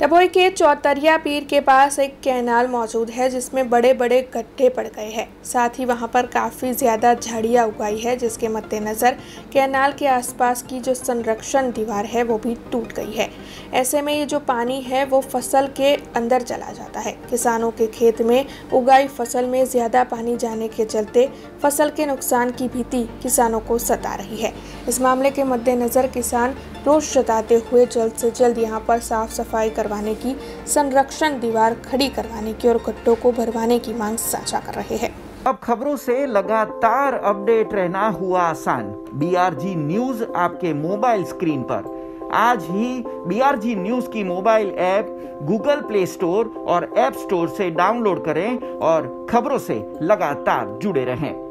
डभोई के चौतरिया पीर के पास एक कैनाल मौजूद है जिसमें बड़े बड़े गड्ढे पड़ गए हैं। साथ ही वहां पर काफ़ी ज़्यादा झाड़ियाँ उगाई है, जिसके मद्देनज़र कैनाल के आसपास की जो संरक्षण दीवार है वो भी टूट गई है। ऐसे में ये जो पानी है वो फसल के अंदर चला जाता है। किसानों के खेत में उगाई फसल में ज़्यादा पानी जाने के चलते फसल के नुकसान की भीति किसानों को सता रही है। इस मामले के मद्देनज़र किसान रोष जताते हुए जल्द से जल्द यहाँ पर साफ सफाई करवाने की, संरक्षण दीवार खड़ी करवाने की और गड्ढों को भरवाने की मांग साझा कर रहे हैं। अब खबरों से लगातार अपडेट रहना हुआ आसान। BRG न्यूज आपके मोबाइल स्क्रीन पर आज ही BRG न्यूज की mobile app Google play store और ऐप स्टोर से डाउनलोड करें और खबरों से लगातार जुड़े रहें।